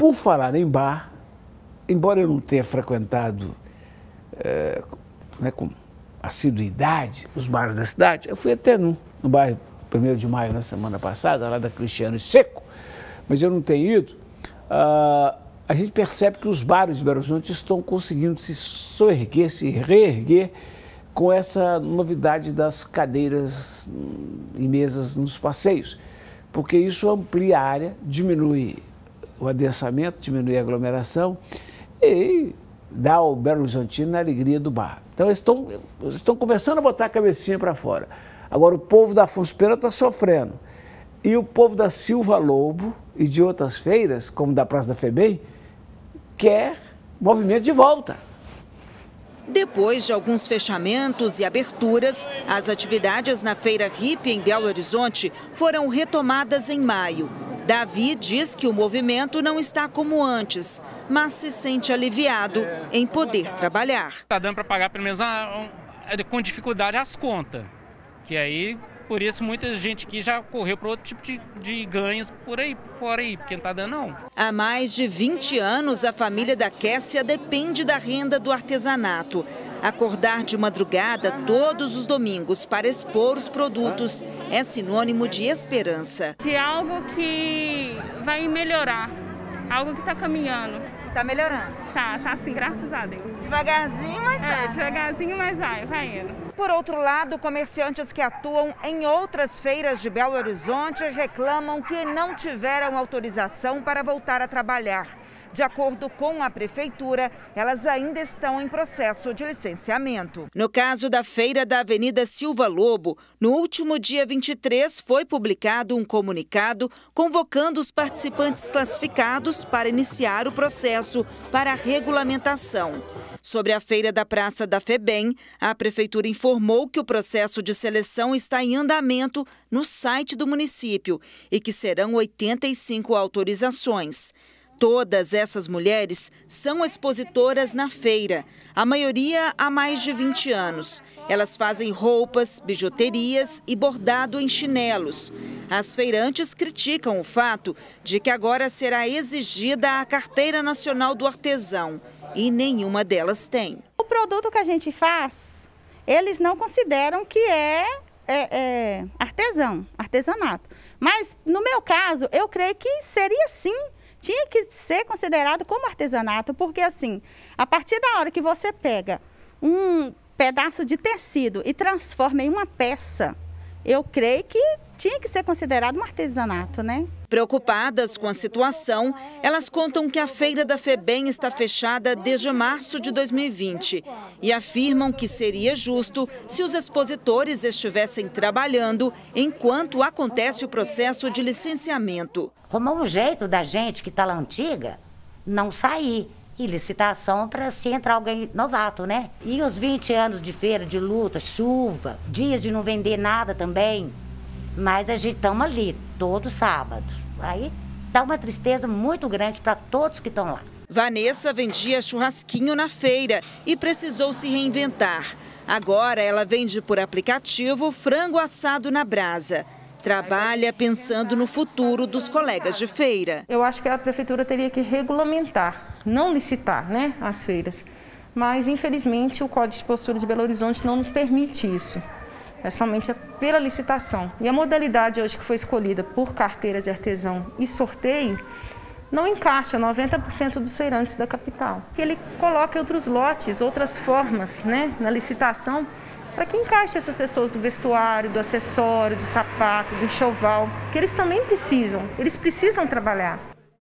Por falar em bar, embora eu não tenha frequentado com assiduidade os bares da cidade, eu fui até no bairro 1º de Maio na semana passada, lá da Cristiano Seco, mas eu não tenho ido. A gente percebe que os bares de Belo Horizonte estão conseguindo se soerguer, se reerguer com essa novidade das cadeiras e mesas nos passeios, porque isso amplia a área, diminui o adensamento, diminui a aglomeração e dá ao Belo Horizontino a alegria do bar. Então eles estão começando a botar a cabecinha para fora. Agora o povo da Afonso Pena está sofrendo e o povo da Silva Lobo e de outras feiras, como da Praça da Febem, quer movimento de volta. Depois de alguns fechamentos e aberturas, as atividades na Feira Hippie em Belo Horizonte foram retomadas em maio. Davi diz que o movimento não está como antes, mas se sente aliviado em poder trabalhar. Está dando para pagar, pelo menos, com dificuldade as contas, que aí, por isso, muita gente aqui já correu para outro tipo de ganhos por aí, fora aí, porque não está dando não. Há mais de 20 anos, a família da Kécia depende da renda do artesanato. Acordar de madrugada todos os domingos para expor os produtos é sinônimo de esperança. De algo que vai melhorar, algo que está caminhando. Está melhorando? Tá assim, graças a Deus. Devagarzinho, mas vai. Devagarzinho, mas vai indo. Por outro lado, comerciantes que atuam em outras feiras de Belo Horizonte reclamam que não tiveram autorização para voltar a trabalhar. De acordo com a prefeitura, elas ainda estão em processo de licenciamento. No caso da feira da Avenida Silva Lobo, no último dia 23 foi publicado um comunicado convocando os participantes classificados para iniciar o processo para a regulamentação. Sobre a feira da Praça da Febem, a prefeitura informou que o processo de seleção está em andamento no site do município e que serão 85 autorizações. Todas essas mulheres são expositoras na feira, a maioria há mais de 20 anos. Elas fazem roupas, bijuterias e bordado em chinelos. As feirantes criticam o fato de que agora será exigida a Carteira Nacional do Artesão e nenhuma delas tem. O produto que a gente faz, eles não consideram que é artesanato. Mas, no meu caso, eu creio que seria sim. Tinha que ser considerado como artesanato, porque assim, a partir da hora que você pega um pedaço de tecido e transforma em uma peça, eu creio que tinha que ser considerado um artesanato, né? Preocupadas com a situação, elas contam que a feira da Febem está fechada desde março de 2020 e afirmam que seria justo se os expositores estivessem trabalhando enquanto acontece o processo de licenciamento. Como um jeito da gente que está lá antiga não sair e licitação para se entrar alguém novato, né? E os 20 anos de feira, de luta, chuva, dias de não vender nada também. Mas a gente estamos ali, todo sábado. Aí dá uma tristeza muito grande para todos que estão lá. Vanessa vendia churrasquinho na feira e precisou se reinventar. Agora ela vende por aplicativo frango assado na brasa. Trabalha pensando no futuro dos colegas de feira. Eu acho que a prefeitura teria que regulamentar, não licitar, né, as feiras. Mas, infelizmente, o Código de Postura de Belo Horizonte não nos permite isso. É somente pela licitação. E a modalidade hoje que foi escolhida por carteira de artesão e sorteio não encaixa 90% dos feirantes da capital. Ele coloca outros lotes, outras formas, né, na licitação para que encaixe essas pessoas do vestuário, do acessório, do sapato, do enxoval, que eles também precisam trabalhar.